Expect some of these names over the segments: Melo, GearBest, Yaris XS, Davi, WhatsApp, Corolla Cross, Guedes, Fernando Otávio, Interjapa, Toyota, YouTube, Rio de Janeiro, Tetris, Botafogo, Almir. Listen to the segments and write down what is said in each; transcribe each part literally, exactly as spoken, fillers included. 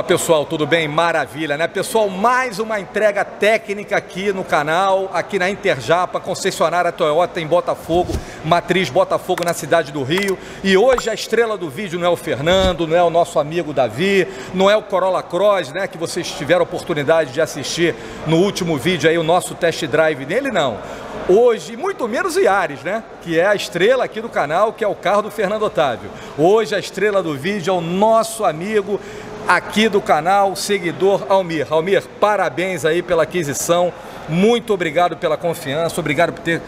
Fala pessoal, tudo bem? Maravilha, né? Pessoal, mais uma entrega técnica aqui no canal, aqui na Interjapa, concessionária Toyota em Botafogo, matriz Botafogo na cidade do Rio. E hoje a estrela do vídeo não é o Fernando, não é o nosso amigo Davi, não é o Corolla Cross, né? Que vocês tiveram a oportunidade de assistir no último vídeo aí, o nosso test drive nele, não. Hoje, muito menos o Yaris, né? Que é a estrela aqui do canal, que é o carro do Fernando Otávio. Hoje a estrela do vídeo é o nosso amigo aqui do canal, seguidor Almir. Almir, parabéns aí pela aquisição, muito obrigado pela confiança, obrigado por ter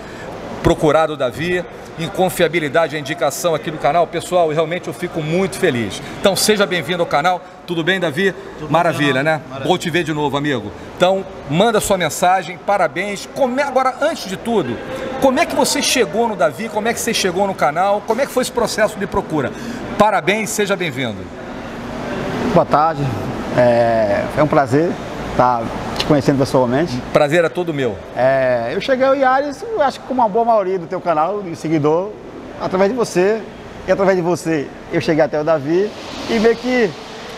procurado o Davi, em confiabilidade, a indicação aqui do canal. Pessoal, realmente eu fico muito feliz. Então seja bem-vindo ao canal. Tudo bem, Davi? Tudo Maravilha, bem, né? Maravilha. Vou te ver de novo, amigo. Então, manda sua mensagem, parabéns. Como é... Agora, antes de tudo, como é que você chegou no Davi? Como é que você chegou no canal? Como é que foi esse processo de procura? Parabéns, seja bem-vindo. Boa tarde, é, é um prazer estar te conhecendo pessoalmente. Prazer é todo meu. É, eu cheguei ao Yaris, eu acho que com uma boa maioria do teu canal, do seguidor, através de você, e através de você eu cheguei até o Davi e ver que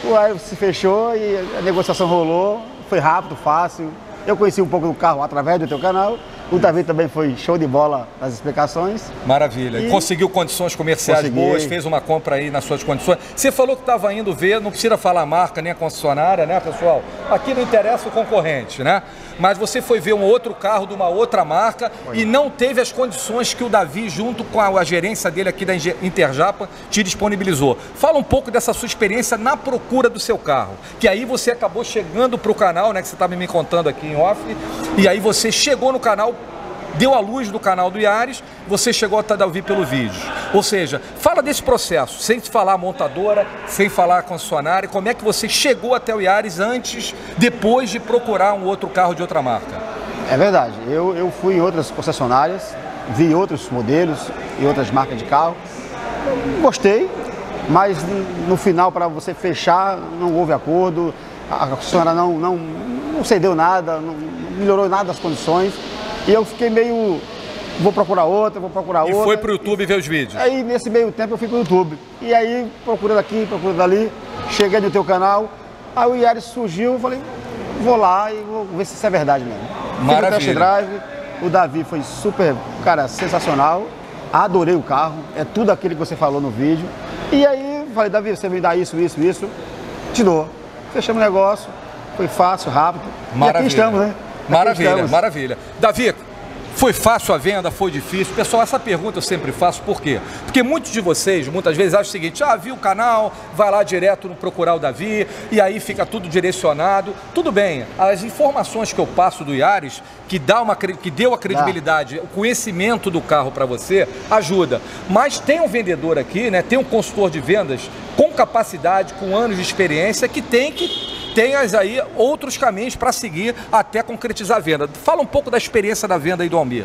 o Yaris se fechou e a negociação rolou, foi rápido, fácil. Eu conheci um pouco do carro através do teu canal, o Davi também foi show de bola nas explicações. Maravilha, e conseguiu condições comerciais consegui. boas, fez uma compra aí nas suas condições. Você falou que estava indo ver, não precisa falar a marca nem a concessionária, né, pessoal? Aqui não interessa o concorrente, né? Mas você foi ver um outro carro de uma outra marca foi. e não teve as condições que o Davi, junto com a, a gerência dele aqui da Interjapa, te disponibilizou. Fala um pouco dessa sua experiência na procura do seu carro, que aí você acabou chegando para o canal, né, que você estava me contando aqui, off, e aí você chegou no canal, deu a luz do canal do Yaris, você chegou até Davi pelo vídeo. Ou seja, fala desse processo, sem falar a montadora, sem falar a concessionária, como é que você chegou até o Yaris antes, depois de procurar um outro carro de outra marca? É verdade, eu, eu fui em outras concessionárias, vi outros modelos e outras marcas de carro, gostei, mas no final, para você fechar, não houve acordo, a concessionária não... não não cedeu nada, não melhorou nada as condições, e eu fiquei meio, vou procurar outra, vou procurar outra. E foi pro YouTube e, ver os vídeos? Aí nesse meio tempo eu fui pro YouTube, e aí procurando aqui, procurando ali, cheguei no teu canal, aí o Yaris surgiu, eu falei, vou lá e vou ver se isso é verdade mesmo. Maravilha. Fiz o test drive, o Davi foi super, cara, sensacional, adorei o carro, é tudo aquilo que você falou no vídeo, e aí falei, Davi, você me dá isso, isso, isso, te dou, fechamos o negócio. Foi fácil, rápido. Maravilha. E aqui estamos, né? Aqui maravilha, estamos. maravilha. Davi, foi fácil a venda? Foi difícil? Pessoal, essa pergunta eu sempre faço, por quê? Porque muitos de vocês, muitas vezes, acham o seguinte, ah, viu o canal, vai lá direto no procurar o Davi, e aí fica tudo direcionado. Tudo bem, as informações que eu passo do Yaris, que, dá uma, que deu a credibilidade, o conhecimento do carro para você, ajuda. Mas tem um vendedor aqui, né? Tem um consultor de vendas com capacidade, com anos de experiência, que tem que... tenhas aí outros caminhos para seguir até concretizar a venda. Fala um pouco da experiência da venda aí do Almir.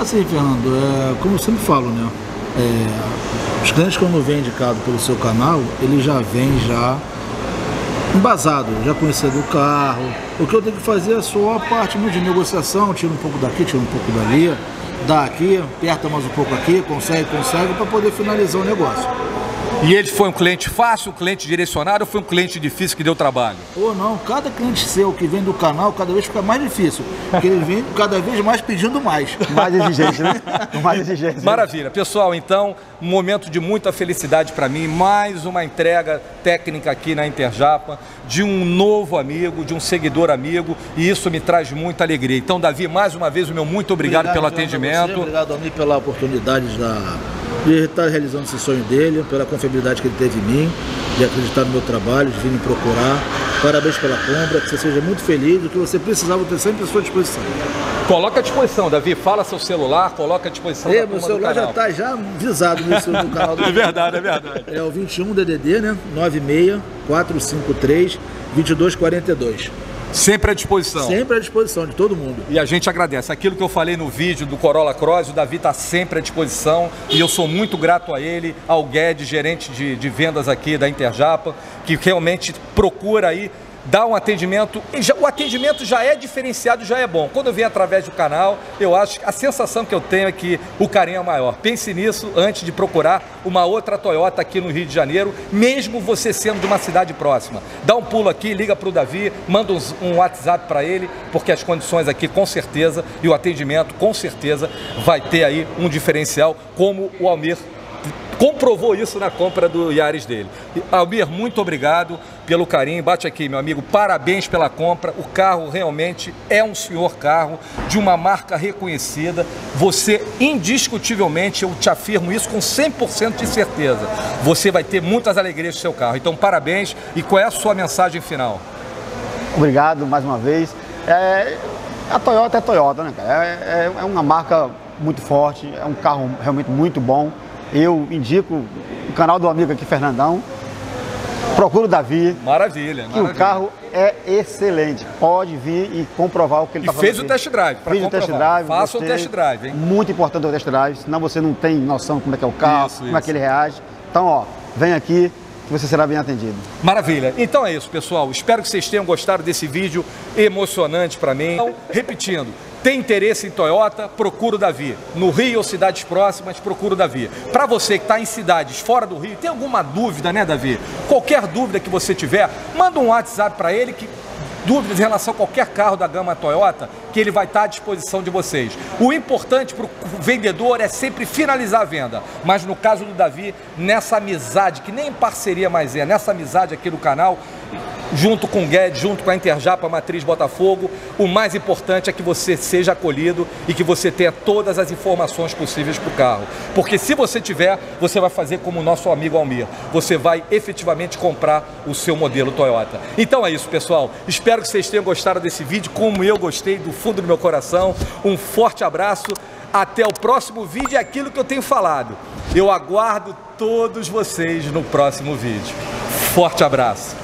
Assim, Fernando, é, como eu sempre falo, né? É, os clientes quando vêm indicado pelo seu canal, ele já vem já embasado, já conhecendo o carro. O que eu tenho que fazer é só a parte muito de negociação, tira um pouco daqui, tira um pouco dali, dá aqui, aperta mais um pouco aqui, consegue, consegue, para poder finalizar o negócio. E ele foi um cliente fácil, um cliente direcionado, ou foi um cliente difícil que deu trabalho? Ou não, cada cliente seu que vem do canal, cada vez fica mais difícil, porque ele vem cada vez mais pedindo mais. Mais exigente, né? Mais exigente. Maravilha. Pessoal, então, um momento de muita felicidade para mim, mais uma entrega técnica aqui na Interjapa, de um novo amigo, de um seguidor amigo, e isso me traz muita alegria. Então, Davi, mais uma vez, o meu muito obrigado, obrigado pelo atendimento. Você, obrigado, Almir, pela oportunidade da... E ele está realizando esse sonho dele, pela confiabilidade que ele teve em mim, de acreditar no meu trabalho, de vir me procurar. Parabéns pela compra, que você seja muito feliz, do que você precisava ter sempre à sua disposição. Coloca à disposição, Davi, fala seu celular, coloca à disposição. É, meu celular já está já visado no seu canal do... É verdade, é verdade. É o vinte e um D D D, né? nove seis, quatro cinco três, dois dois quatro dois. Sempre à disposição. Sempre à disposição de todo mundo. E a gente agradece. Aquilo que eu falei no vídeo do Corolla Cross, o Davi está sempre à disposição e eu sou muito grato a ele, ao Guedes, gerente de, de vendas aqui da Interjapa, que realmente procura aí dá um atendimento, e já, o atendimento já é diferenciado, já é bom. Quando eu venho através do canal, eu acho que a sensação que eu tenho é que o carinho é maior. Pense nisso antes de procurar uma outra Toyota aqui no Rio de Janeiro, mesmo você sendo de uma cidade próxima. Dá um pulo aqui, liga para o Davi, manda um, um WhatsApp para ele, porque as condições aqui com certeza e o atendimento com certeza vai ter aí um diferencial, como o Almir comprovou isso na compra do Yaris dele. Almir, muito obrigado pelo carinho. Bate aqui, meu amigo. Parabéns pela compra. O carro realmente é um senhor carro de uma marca reconhecida. Você, indiscutivelmente, eu te afirmo isso com cem por cento de certeza, você vai ter muitas alegrias do seu carro. Então, parabéns. E qual é a sua mensagem final? Obrigado mais uma vez. É... A Toyota é Toyota, né, cara? É, é, é uma marca muito forte. É um carro realmente muito bom. Eu indico o canal do amigo aqui, Fernandão. Procura o Davi. Maravilha, que maravilha. O carro é excelente. Pode vir e comprovar o que ele está fazendo. E fez o test drive. Fez o test drive. Faça o test drive, hein? Muito importante o test drive, senão você não tem noção de como é que é o carro, isso, como isso. é que ele reage. Então, ó, vem aqui, você será bem atendido. Maravilha. Então é isso, pessoal. Espero que vocês tenham gostado desse vídeo emocionante para mim. Então, repetindo, tem interesse em Toyota? Procura o Davi. No Rio ou cidades próximas, procura o Davi. Para você que está em cidades fora do Rio, tem alguma dúvida, né, Davi? Qualquer dúvida que você tiver, manda um WhatsApp para ele que... dúvidas em relação a qualquer carro da gama Toyota, que ele vai estar à disposição de vocês. O importante para o vendedor é sempre finalizar a venda, mas no caso do Davi, nessa amizade, que nem parceria mais é, nessa amizade aqui no canal, junto com o Guedes, junto com a Interjapa, Matriz Botafogo, o mais importante é que você seja acolhido e que você tenha todas as informações possíveis para o carro. Porque se você tiver, você vai fazer como o nosso amigo Almir. Você vai efetivamente comprar o seu modelo Toyota. Então é isso, pessoal. Espero que vocês tenham gostado desse vídeo, como eu gostei, do fundo do meu coração. Um forte abraço. Até o próximo vídeo. É aquilo que eu tenho falado. Eu aguardo todos vocês no próximo vídeo. Forte abraço.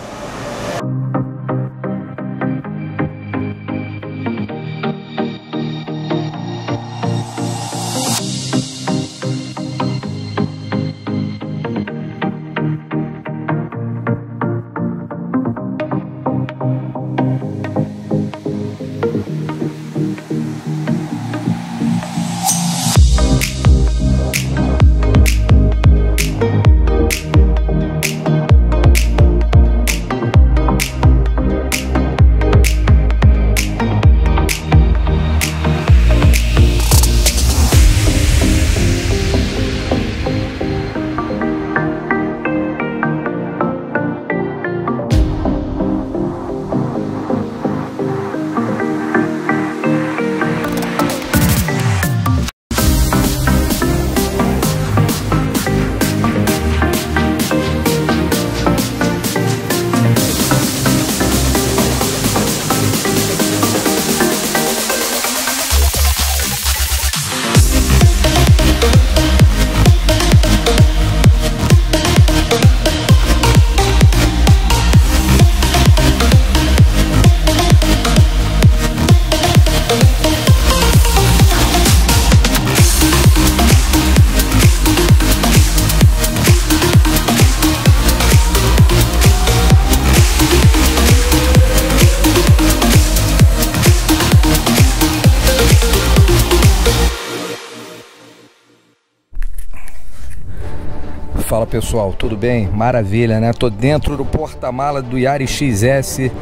Fala pessoal, tudo bem? Maravilha, né? Tô dentro do porta-mala do Yaris X S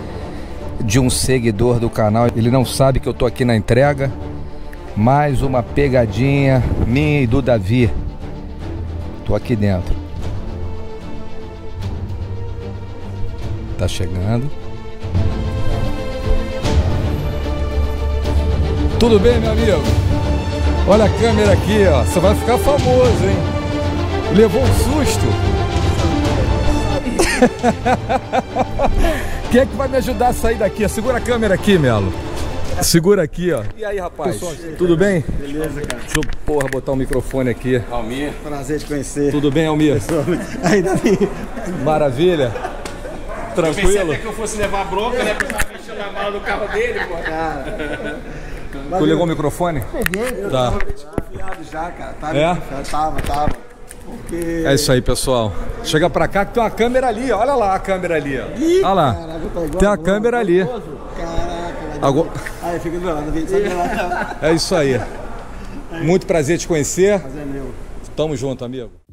de um seguidor do canal. Ele não sabe que eu tô aqui na entrega. Mais uma pegadinha minha e do Davi. Tô aqui dentro. Tá chegando. Tudo bem, meu amigo? Olha a câmera aqui, ó. Você vai ficar famoso, hein? Levou um susto. Quem é que vai me ajudar a sair daqui? Segura a câmera aqui, Melo. Segura aqui, ó. E aí, rapaz? Pessoal, tudo bem? Beleza, cara. Deixa eu, porra, botar um microfone aqui. Almir. Prazer te conhecer. Tudo bem, Almir? Ainda bem. Maravilha. Tranquilo? Eu pensei até que eu fosse levar a bronca, né? Porque eu tava mexendo na mala do carro dele, pô. Cara. Tu ligou o microfone? Peguei. Eu tá. tava meio desconfiado já, cara. Tava, é? Já tava, tava. Porque... É isso aí, pessoal. Chega pra cá que tem uma câmera ali, olha lá a câmera ali, ó. Ih, olha lá. Caraca, tem a câmera ali. Caraca, agora... Aí fica do lado, é isso aí. Muito prazer te conhecer. Prazer meu. Tamo junto, amigo.